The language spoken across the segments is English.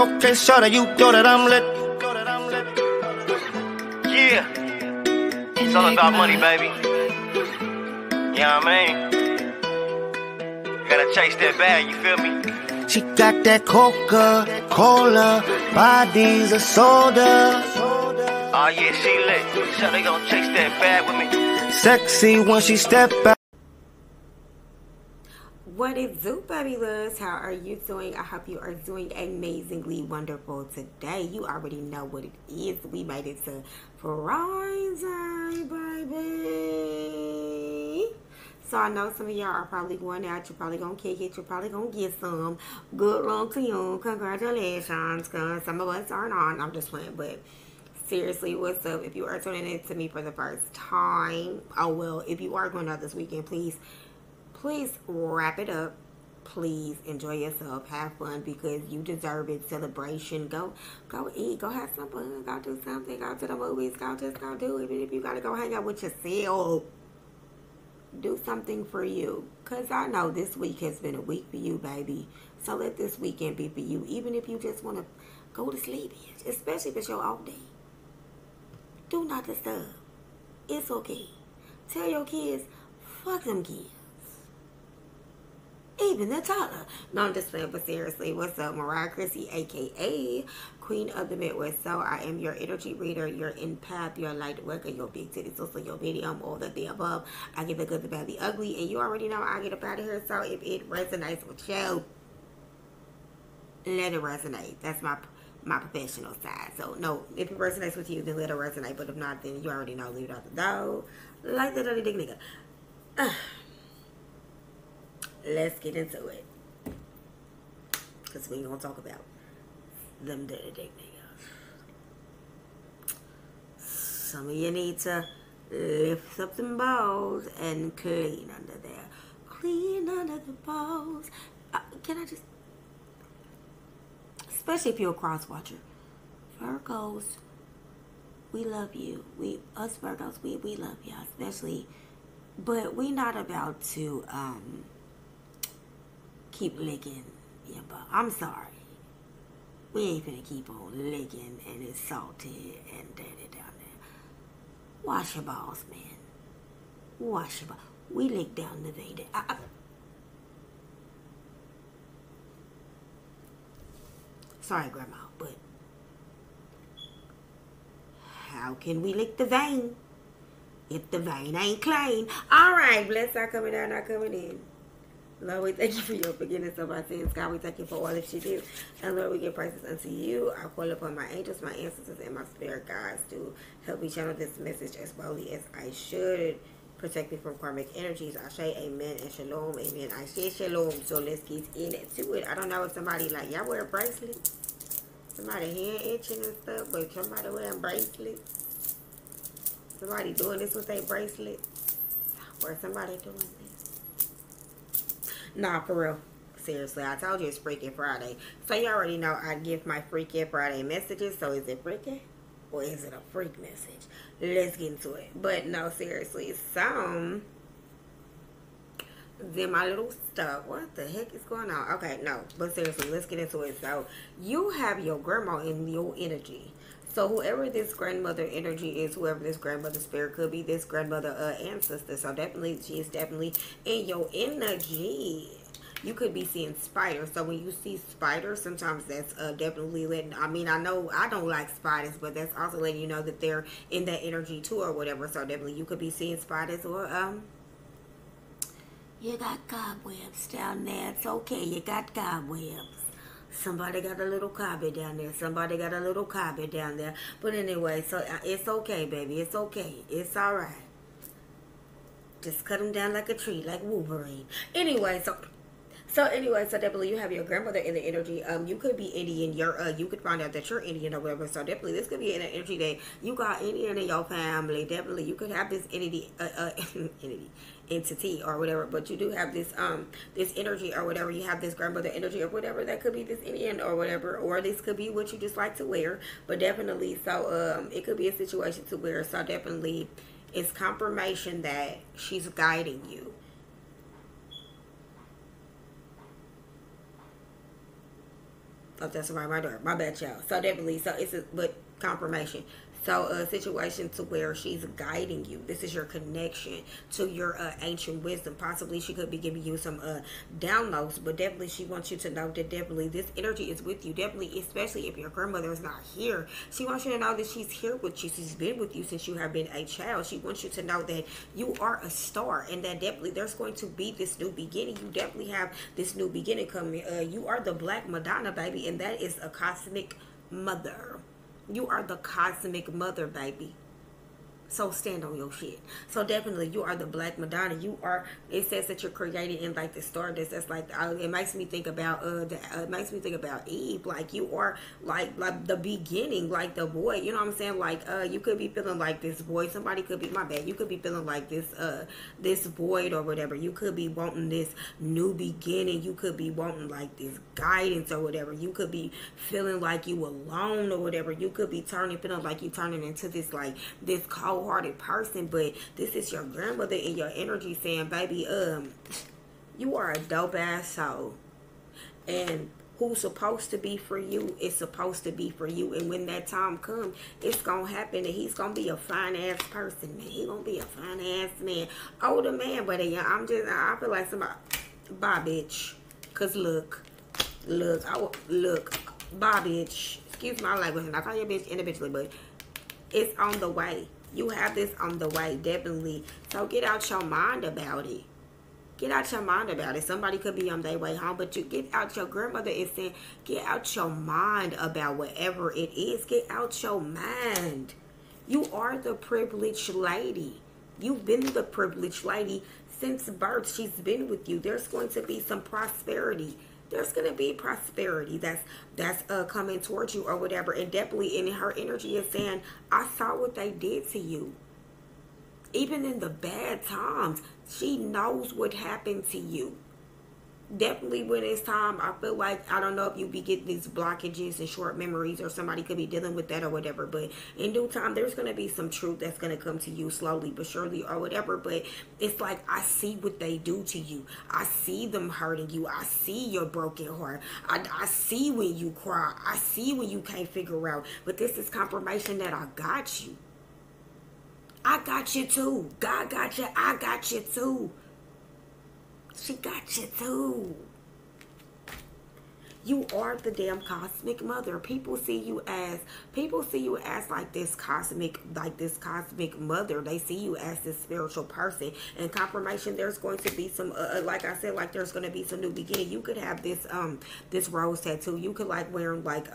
Okay, shawty, you know that I'm lit. Yeah. It's all about money, baby. You know what I mean? Gotta chase that bag, you feel me? She got that Coca-Cola, bodies of soda. Oh yeah, she lit. Shawty gonna chase that bag with me. Sexy when she step out. What is do, baby loves? How are you doing? I hope you are doing amazingly wonderful today. You already know what it is. We made it to Friday, baby. So I know some of y'all are probably going out. You're probably going to kick it. You're probably going to get some. Good luck to you. Congratulations. Cause some of us aren't on. I'm just playing, but seriously, what's up? If you are tuning in to me for the first time, oh well, if you are going out this weekend, please wrap it up. Please enjoy yourself. Have fun because you deserve it. Celebration. Go eat. Go have some fun. Go do something. Go to the movies. Go do it. Even if you gotta go hang out with yourself, do something for you. Cause I know this week has been a week for you, baby. So let this weekend be for you. Even if you just wanna go to sleep, especially if it's your off day. Do not disturb. It's okay. Tell your kids, fuck them kids. Even the toddler. No, I'm just playing, but seriously, what's up? Moriya Chrissy, aka Queen of the Midwest. So I am your energy reader, your empath, your light worker, your big titty sister, your medium, all that the above. I get the good, the bad, the ugly, and you already know I get up out of here. So if it resonates with you, let it resonate. That's my professional side. So no, if it resonates with you, then let it resonate. But if not, then you already know, leave it out the door. Like the dirty dick nigga. Let's get into it, because we gonna talk about them dirty dick niggas. Some of you need to lift up them balls and clean under there. Clean under the balls. Can I just, especially if you're a cross watcher, Virgos, we love you. Us Virgos, we love y'all, especially. But we not about to keep licking your butt. I'm sorry. We ain't finna keep on licking and it's salty and dirty down there. Wash your balls, man. Wash your balls. We lick down the vein. Sorry, Grandma, but how can we lick the vein if the vein ain't clean? All right, bless our coming out, not coming in. Lord, we thank you for your forgiveness of our sins. God, we thank you for all that you do. And Lord, we give praises unto you. I call upon my angels, my ancestors, and my spirit guides to help me channel this message as boldly as I should. Protect me from karmic energies. I say amen and shalom. Amen. I say shalom. So let's get into it. I don't know if somebody like, y'all wear a bracelet? Somebody hand itching and stuff, but somebody wearing bracelets? Somebody doing this with their bracelet? Or somebody doing this? Nah, for real. Seriously, I told you it's Freaky Friday. So you already know I give my Freaky Friday messages. So is it freaky or is it a freak message? Let's get into it. But no, seriously. So, then my little stuff. What the heck is going on? Okay, no. But seriously, let's get into it. So, you have your grandma in your energy. So whoever this grandmother energy is, whoever this grandmother spirit could be, this grandmother ancestor. So definitely, she is definitely in your energy. You could be seeing spiders. So when you see spiders, sometimes that's definitely letting, I mean, I know I don't like spiders, but that's also letting you know that they're in that energy too or whatever. So definitely you could be seeing spiders or, you got cobwebs down there. It's okay. You got cobwebs. Somebody got a little cobby down there. Somebody got a little cobby down there. But anyway, so it's okay, baby. It's okay. It's all right. Just cut them down like a tree, like Wolverine. Anyway, so definitely you have your grandmother in the energy. You could be Indian. You could find out that you're Indian or whatever. So definitely this could be an energy that you got Indian in your family. Definitely you could have this entity or whatever, but you do have this this energy or whatever. You have this grandmother energy or whatever. That could be this Indian or whatever, or this could be what you just like to wear. But definitely, so it could be a situation to wear. So definitely it's confirmation that she's guiding you. Oh, that's right, my daughter. My bad, y'all. So definitely, so it's a, but confirmation. So a situation to where she's guiding you. This is your connection to your ancient wisdom. Possibly she could be giving you some downloads, but definitely she wants you to know that definitely this energy is with you. Definitely, especially if your grandmother is not here. She wants you to know that she's here with you. She's been with you since you have been a child. She wants you to know that you are a star and that definitely there's going to be this new beginning. You definitely have this new beginning coming. You are the Black Madonna, baby, and that is a cosmic mother. You are the cosmic mother, baby. So stand on your shit. So definitely, you are the Black Madonna. You are. It says that you're created in like the stardust. That's like it makes me think about. It makes me think about Eve. Like you are like the beginning, like the void. You know what I'm saying? Like you could be feeling like this void. Somebody could be my bad. You could be feeling like this this void or whatever. You could be wanting this new beginning. You could be wanting like this guidance or whatever. You could be feeling like you alone or whatever. You could be feeling like you turning into this like this cold hearted person, but this is your grandmother and your energy saying, baby, you are a dope ass soul, and who's supposed to be for you is supposed to be for you, and when that time comes, it's gonna happen, and he's gonna be a fine ass person, man. He gonna be a fine ass man, older man, but I'm just, I feel like somebody, bye bitch, cause look, bye bitch, excuse my language, and I call your bitch individually, but it's on the way. You have this on the way, definitely. So get out your mind about it. Get out your mind about it. Somebody could be on their way home, but you get out your grandmother is saying, get out your mind about whatever it is. Get out your mind. You are the privileged lady. You've been the privileged lady since birth. She's been with you. There's going to be some prosperity. There's going to be prosperity that's coming towards you or whatever. And definitely in her energy is saying, I saw what they did to you. Even in the bad times, she knows what happened to you. Definitely when it's time, I feel like, I don't know if you be getting these blockages and short memories or somebody could be dealing with that or whatever, but in due time, there's going to be some truth that's going to come to you slowly but surely or whatever, but it's like, I see what they do to you. I see them hurting you. I see your broken heart. I see when you cry. I see when you can't figure out, but this is confirmation that I got you. I got you too. God got you. I got you too. She got you too. You are the damn cosmic mother. People see you as like this cosmic mother. They see you as this spiritual person. And confirmation, there's going to be some, like I said, like there's going to be some new beginning. You could have this, this rose tattoo. You could like wear like,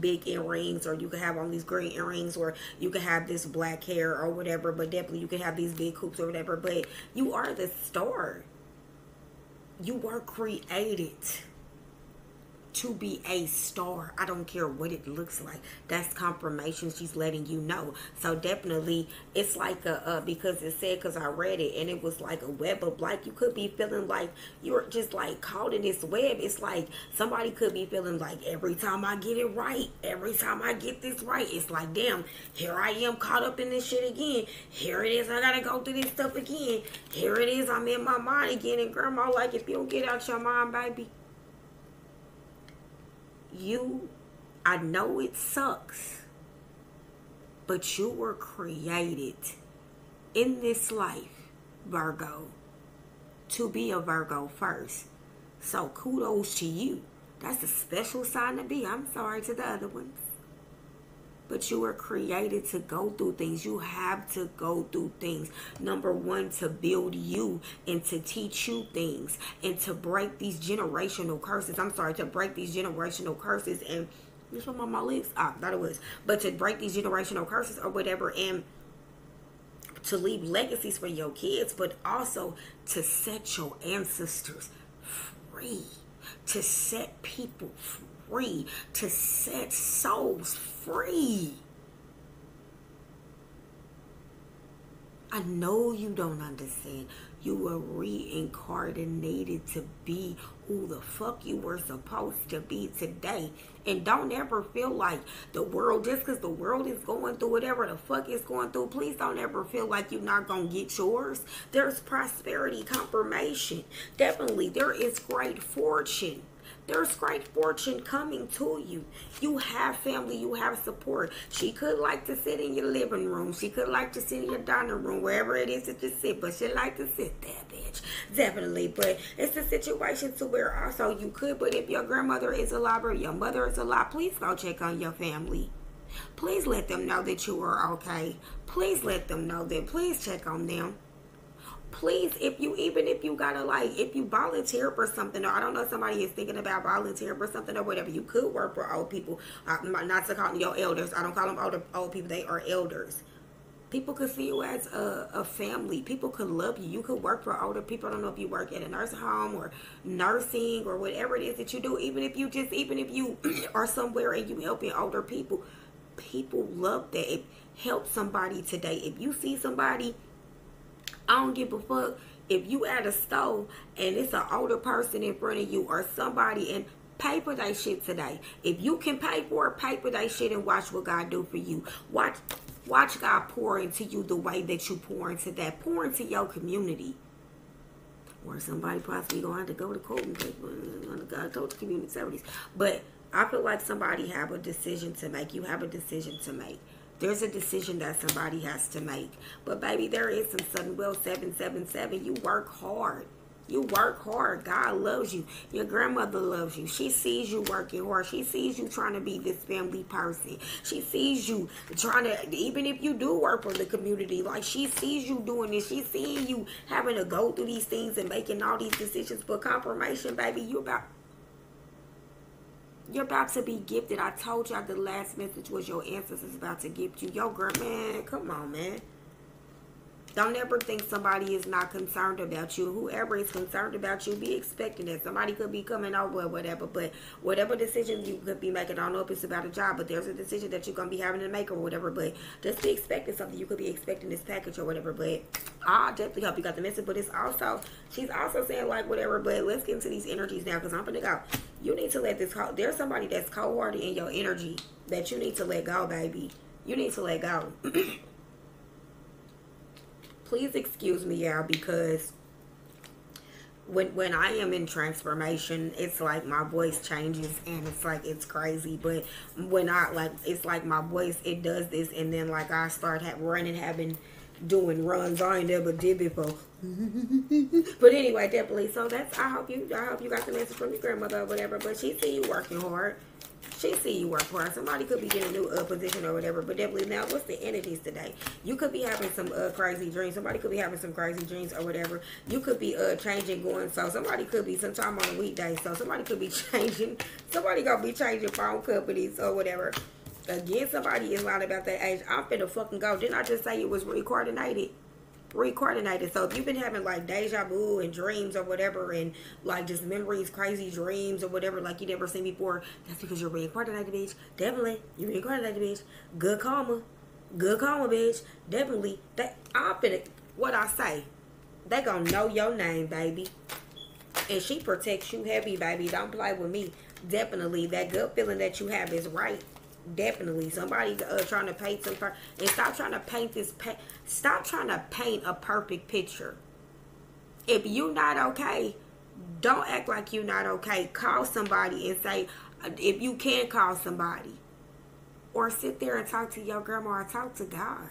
big earrings, or you can have on these green earrings, or you can have this black hair or whatever, but definitely you can have these big hoops or whatever, but you are the star. You were created to be a star. I don't care what it looks like. That's confirmation she's letting you know. So definitely it's like a because it said, because I read it and it was like a web of like, you could be feeling like you're just like caught in this web. It's like somebody could be feeling like every time I get it right, every time I get this right, it's like damn, here I am caught up in this shit again. Here it is, I gotta go through this stuff again. Here it is, I'm in my mind again. And grandma like, if you don't get out your mind, baby, I know it sucks, but you were created in this life, Virgo, to be a Virgo first. So kudos to you. That's a special sign to be. I'm sorry to the other ones. But you were created to go through things. You have to go through things. Number one, to build you and to teach you things and to break these generational curses. I'm sorry, to break these generational curses and this one on my lips. Ah, I thought it was. But to break these generational curses or whatever and to leave legacies for your kids, but also to set your ancestors free, to set people free. Free, to set souls free. I know you don't understand. You were reincarnated to be who the fuck you were supposed to be today. And don't ever feel like the world, just because the world is going through whatever the fuck it's going through, please don't ever feel like you're not going to get yours. There's prosperity, confirmation. Definitely, there is great fortune. There's great fortune coming to you. You have family. You have support. She could like to sit in your living room. She could like to sit in your dining room, wherever it is that you sit. But she like to sit there, bitch. Definitely. But it's a situation to where also you could. But if your grandmother is alive or your mother is alive, please go check on your family. Please let them know that you are okay. Please let them know that. Please check on them. Please, even if you gotta, like, if you volunteer for something, or I don't know, somebody is thinking about volunteering for something or whatever, you could work for old people. Not to call them your elders. I don't call them old people. They are elders. People could see you as a family. People could love you. You could work for older people. I don't know if you work at a nursing home or nursing or whatever it is that you do. Even if you are somewhere and you helping older people, people love that. It helps somebody today. If you see somebody, I don't give a fuck if you at a store and it's an older person in front of you or somebody, and pay for that shit today. If you can pay for it, pay for that shit and watch what God do for you. Watch God pour into you the way that you pour into that. Pour into your community. Or somebody possibly going to have to go to court and take God told the community service. But I feel like somebody have a decision to make. You have a decision to make. There's a decision that somebody has to make. But, baby, there is some sudden will. 777, you work hard. You work hard. God loves you. Your grandmother loves you. She sees you working hard. She sees you trying to be this family person. She sees you trying to, even if you do work for the community, like, she sees you doing this. She's seeing you having to go through these things and making all these decisions. But confirmation, baby, you're about to be gifted. I told y'all the last message was your ancestors about to gift you. Yo, girl, man, come on, man. Don't ever think somebody is not concerned about you. Whoever is concerned about you, be expecting that. Somebody could be coming over or whatever, but whatever decision you could be making, I don't know if it's about a job, but there's a decision that you're going to be having to make or whatever, but just be expecting something. You could be expecting this package or whatever, but I definitely hope you got the message. But it's also, she's also saying like whatever, but let's get into these energies now because I'm going to go. You need to let this, there's somebody that's cold-hearted in your energy that you need to let go, baby. You need to let go. Please excuse me, y'all, because when I am in transformation, it's like my voice changes and it's like it's crazy. But when I, like, it's like my voice, it does this, and then like I start doing runs I ain't never did before. But anyway, definitely. So that's, I hope you got the message from your grandmother or whatever. But she see you working hard. She see you work hard. Somebody could be getting a new position or whatever. But definitely now, what's the energies today? You could be having some crazy dreams. Somebody could be having some crazy dreams or whatever. You could be changing going. So somebody could be sometime on a weekday. So somebody could be changing. Somebody gonna be changing phone companies or whatever. Again, somebody is lying about that age. I'm finna fucking go. Didn't I just say it was recoordinated? Recoordinated. So if you've been having like deja vu and dreams or whatever, and like just memories, crazy dreams or whatever, like you never seen before, that's because you're recoordinated, bitch. Definitely, you're recoordinated, bitch. Good karma, bitch. Definitely. I'm finna. What I say? They gonna know your name, baby. And she protects you heavy, baby. Don't play with me. Definitely, that good feeling that you have is right. Definitely somebody trying to paint some and stop trying to paint this stop trying to paint a perfect picture. If you're not okay, don't act like you're not okay. Call somebody and say, if you can call somebody, or sit there and talk to your grandma or talk to God.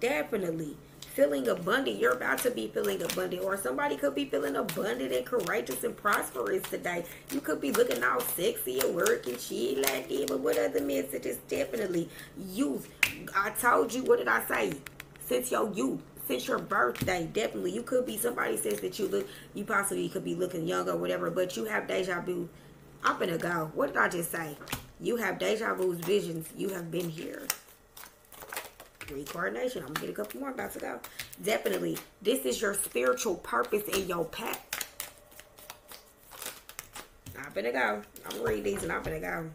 Definitely feeling abundant. You're about to be feeling abundant, or somebody could be feeling abundant and courageous and prosperous today. You could be looking all sexy and work and shit like that. But what other messages? Definitely youth. I told you, what did I say? Since your youth, since your birthday, definitely you could be, somebody says that you look, you possibly could be looking young or whatever, but you have deja vu. I'm gonna go. What did I just say? You have deja vu's visions. You have been here. Reincarnation. I'm gonna get a couple more. I'm about to go. Definitely, this is your spiritual purpose in your path. I'm gonna go. I'm gonna read these and I'm gonna go.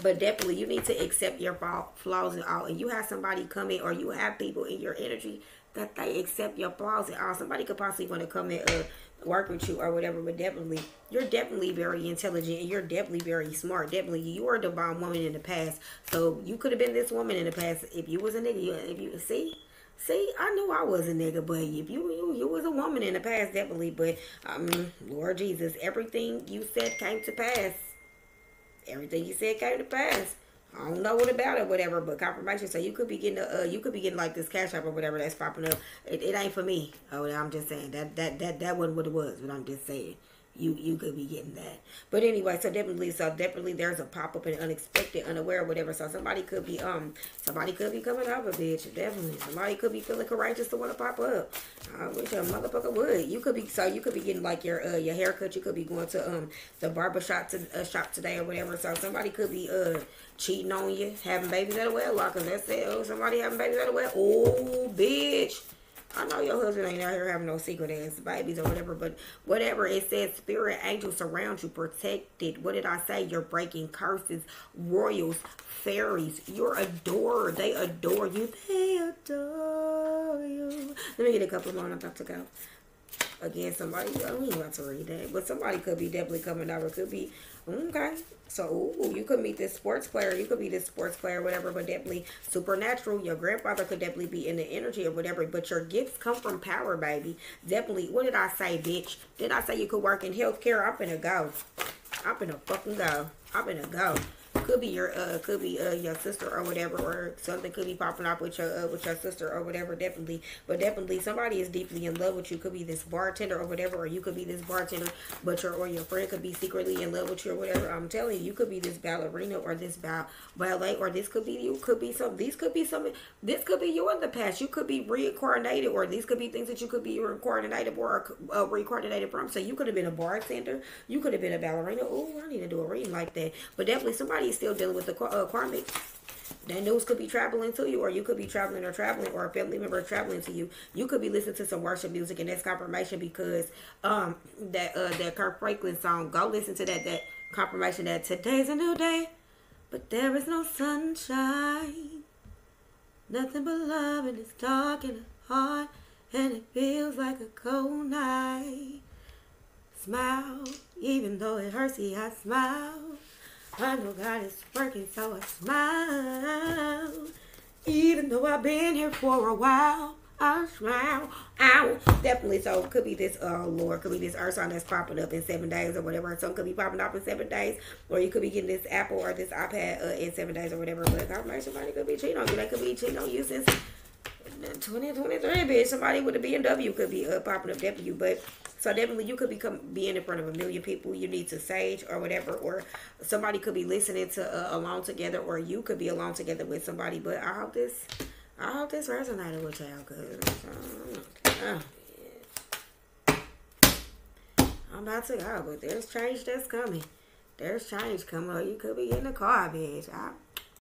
But definitely, you need to accept your flaws and all. And you have somebody come in, or you have people in your energy that they accept your flaws and all. Somebody could possibly want to come in and work with you or whatever. But definitely, you're definitely very intelligent and you're definitely very smart. Definitely, you were a divine woman in the past. So you could have been this woman in the past if you was a nigga. If you see, See, I knew I was a nigga, but if you was a woman in the past, definitely. But, Lord Jesus, everything you said came to pass. Everything you said came to pass. I don't know what about it, whatever, but confirmation. So you could be getting a, you could be getting like this cash app or whatever that's popping up. It ain't for me. Oh, I'm just saying that wasn't what it was. But I'm just saying you could be getting that. But anyway, so definitely there's a pop up and unexpected, unaware, or whatever. So somebody could be coming up a bitch. Definitely somebody could be feeling courageous to want to pop up. I wish a motherfucker would. You could be getting like your haircut. You could be going to the barber shop shop today or whatever. So somebody could be cheating on you, having babies out of wedlock, because that's it. Oh, somebody having babies out of wedlock. Oh, bitch. I know your husband ain't out here having no secret ass babies or whatever, but whatever. It says spirit angels surround you, protected. What did I say? You're breaking curses, royals, fairies. You're adored. They adore you. They adore you. Let me get a couple more. I'm about to go. Again, somebody, I ain't about to read that, but somebody could be definitely coming over. Could be, okay. So, ooh, you could meet this sports player. You could be this sports player, whatever, but definitely supernatural. Your grandfather could definitely be in the energy or whatever, but your gifts come from power, baby. Definitely, what did I say, bitch? Did I say you could work in healthcare? I'm finna go. I'm finna fucking go. I'm finna go. Could be your sister or whatever, or something could be popping up with your sister or whatever, definitely. But definitely somebody is deeply in love with you. Could be this bartender or whatever, or you could be this bartender, but your friend could be secretly in love with you or whatever. I'm telling you, you could be this ballerina or this ballet, or this could be you. Could be some. These could be some. This could be you in the past. You could be reincarnated, or these could be things that you could be reincarnated or reincarnated from. So you could have been a bartender. You could have been a ballerina. Oh, I need to do a reading like that. But definitely somebody still dealing with the karmic. That news could be traveling to you, or you could be traveling, or a family member traveling to you. You could be listening to some worship music, and that's confirmation, because that Kirk Franklin song, go listen to that confirmation that today's a new day, but there is no sunshine, nothing but love, and it's dark and hard, and it feels like a cold night. Smile, even though it hurts, see, I smile. I know God is working, so I smile. Even though I've been here for a while, I smile. Ow. Definitely. So it could be this, oh Lord, could be this earth sign that's popping up in 7 days or whatever. Some could be popping up in 7 days, or you could be getting this Apple or this iPad in 7 days or whatever. But somebody could be cheating on you. They could be cheating on you since 2023, bitch. Somebody with a BMW could be popping up after you, but. So definitely you could being in front of a million people. You need to sage or whatever, or somebody could be listening to Alone Together, or you could be alone together with somebody. But I hope this resonated with y'all, cause I'm about to go, but there's change that's coming. There's change coming. You could be in the car, bitch.